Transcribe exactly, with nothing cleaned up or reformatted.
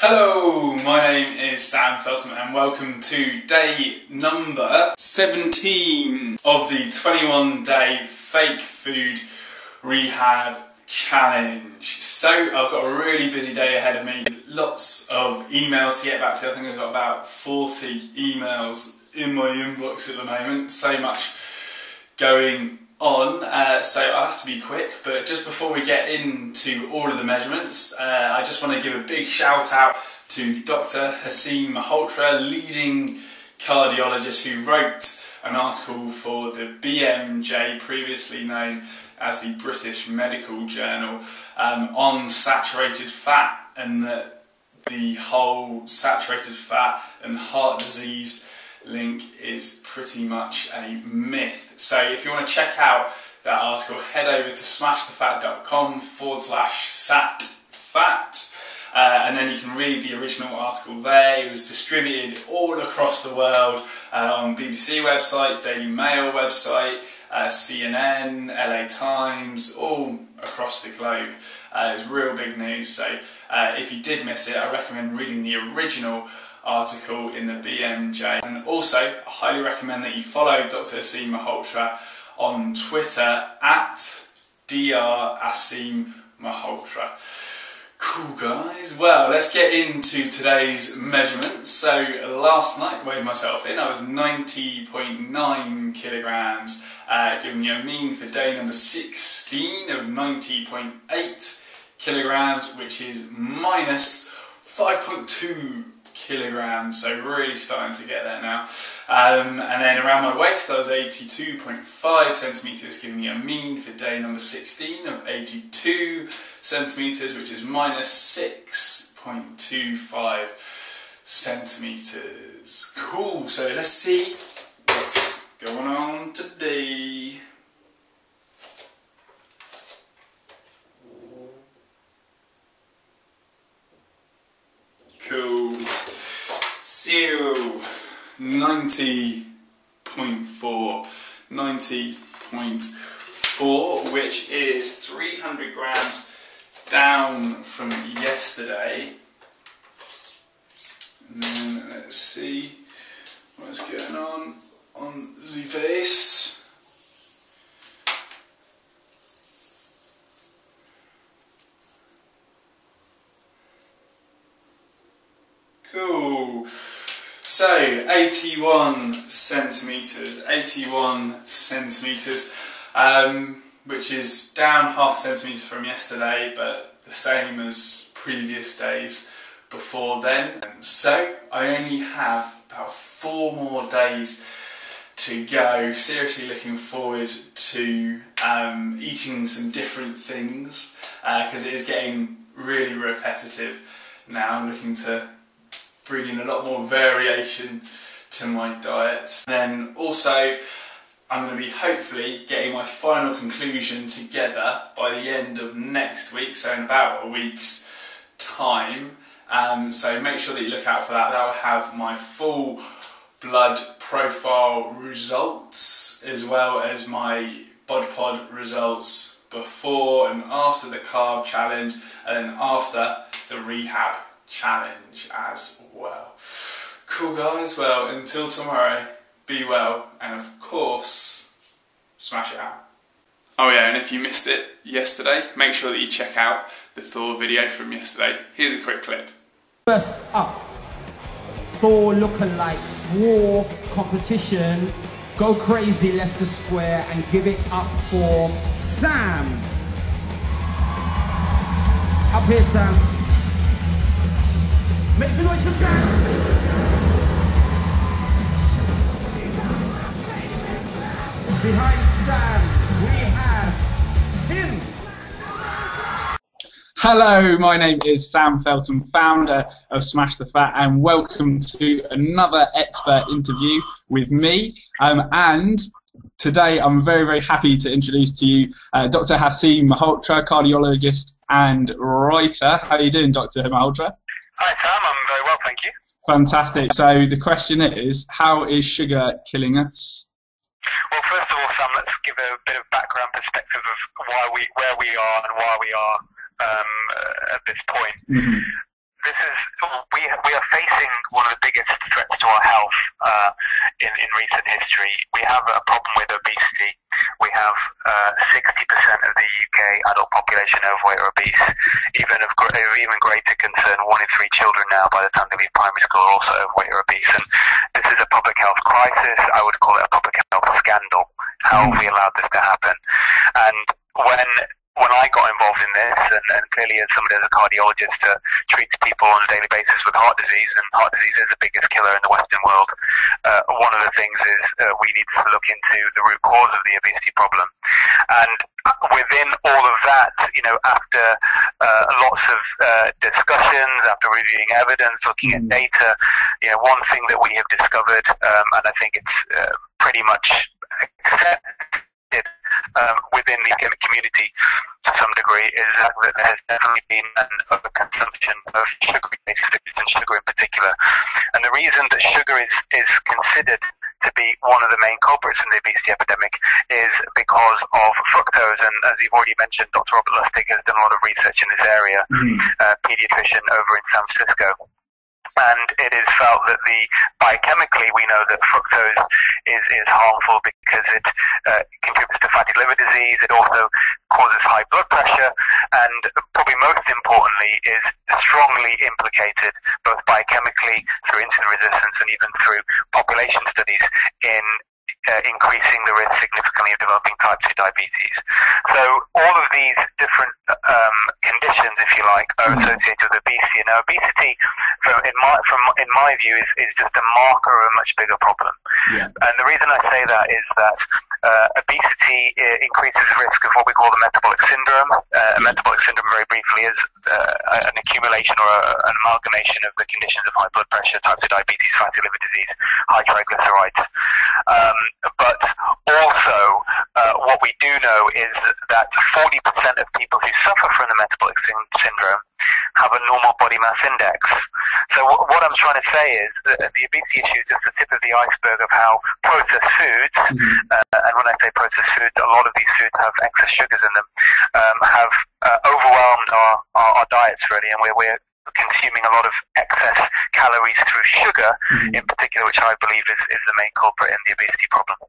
Hello, my name is Sam Feltham and welcome to day number seventeen of the twenty-one day fake food rehab challenge. So I've got a really busy day ahead of me, lots of emails to get back to. I think I've got about forty emails in my inbox at the moment, so much going on, uh, so I'll have to be quick. But just before we get into all of the measurements, uh, I just want to give a big shout out to Doctor Aseem Malhotra, leading cardiologist who wrote an article for the B M J, previously known as the British Medical Journal, um, on saturated fat and the, the whole saturated fat and heart disease link is pretty much a myth. So if you want to check out that article, head over to smashthefat.com forward slash sat fat uh, and then you can read the original article there. It was distributed all across the world uh, on B B C website, Daily Mail website, uh, C N N, L A Times, all across the globe. Uh, it's real big news, so uh, if you did miss it, I recommend reading the original article in the B M J. And also, I highly recommend that you follow Doctor Aseem Malhotra on Twitter at Doctor Aseem Malhotra. Cool, guys. Well, let's get into today's measurements. So last night, weighed myself in. I was ninety point nine kilograms, uh, giving you a mean for day number sixteen of ninety point eight kilograms, which is minus five point two kilograms, so really starting to get there now. Um, and then around my waist I was eighty-two point five centimetres, giving me a mean for day number sixteen of eighty-two centimetres, which is minus six point two five centimetres. Cool, so let's see what's going on today. Cool. So, ninety point four, ninety point four, which is three hundred grams down from yesterday. And then let's see what's going on on the face. Cool. So eighty-one centimetres, eighty-one centimetres, um, which is down half a centimetre from yesterday, but the same as previous days before then. So I only have about four more days to go. Seriously looking forward to um, eating some different things, because uh, it is getting really repetitive now. I'm looking to bringing a lot more variation to my diet. And then also, I'm going to be hopefully getting my final conclusion together by the end of next week, so in about a week's time. Um, so make sure that you look out for that. That'll have my full blood profile results, as well as my BodPod results before and after the carb challenge, and then after the rehab challenge as well. Cool, guys. Well, until tomorrow, be well, and of course, smash it out. Oh yeah, and if you missed it yesterday, make sure that you check out the Thor video from yesterday. Here's a quick clip. First up, Thor lookalike war competition. Go crazy, Leicester Square, and give it up for Sam. Up here, Sam. Make some noise for Sam! These are my famous last. Behind Sam, we have Tim! Hello, my name is Sam Feltham, founder of Smash the Fat, and welcome to another expert interview with me. Um, and today I'm very, very happy to introduce to you uh, Doctor Aseem Malhotra, cardiologist and writer. How are you doing, Doctor Malhotra? Hi Sam, I'm very well, thank you. Fantastic. So the question is, how is sugar killing us? Well, first of all, Sam, let's give a bit of background perspective of why we, where we are and why we are um, at this point. Mm-hmm. This is we we are facing one of the biggest threats to our health uh, in in recent history. We have a problem with obesity. We have sixty percent uh, of the U K adult population overweight or obese. Even of gr- even greater concern, one in three children now, by the time they leave primary school, are also overweight or obese. And this is a public health crisis. I would call it a public health scandal. How have we allowed this to happen? And when. When I got involved in this, and, and clearly as somebody as a cardiologist that uh, treats people on a daily basis with heart disease, and heart disease is the biggest killer in the Western world, uh, one of the things is uh, we need to look into the root cause of the obesity problem. And within all of that, you know, after uh, lots of uh, discussions, after reviewing evidence, looking at data, you know, one thing that we have discovered, um, and I think it's uh, pretty much accepted, Um, within the academic community to some degree, is that there has definitely been an overconsumption of sugary foods, and sugar in particular. And the reason that sugar is, is considered to be one of the main culprits in the obesity epidemic is because of fructose. And as you've already mentioned, Doctor Robert Lustig has done a lot of research in this area, mm. uh, pediatrician over in San Francisco. And it is felt that the biochemically we know that fructose is, is harmful because it uh, contributes to fatty liver disease. It also causes high blood pressure, and probably most importantly is strongly implicated both biochemically through insulin resistance and even through population studies in Uh, increasing the risk significantly of developing type two diabetes. So all of these different um, conditions, if you like, are associated with obesity. Now, obesity, from in my from in my view, is, is just a marker of a much bigger problem. Yeah. And the reason I say that is that uh, obesity uh, increases the risk of what we call the metabolic syndrome. Uh, metabolic syndrome, very briefly, is uh, an accumulation or a, an amalgamation of the conditions of high blood pressure, type two diabetes, fatty liver disease, high triglycerides. Um, But also, uh, what we do know is that forty percent of people who suffer from the metabolic syndrome have a normal body mass index. So w- what I'm trying to say is that the obesity issue is just the tip of the iceberg of how processed foods, mm-hmm. uh, and when I say processed foods, a lot of these foods have excess sugars in them, um, have uh, overwhelmed our, our, our diets, really, and we're, we're consuming a lot of excess calories through sugar, mm-hmm. in particular, which I believe is, is the main culprit in the obesity problem.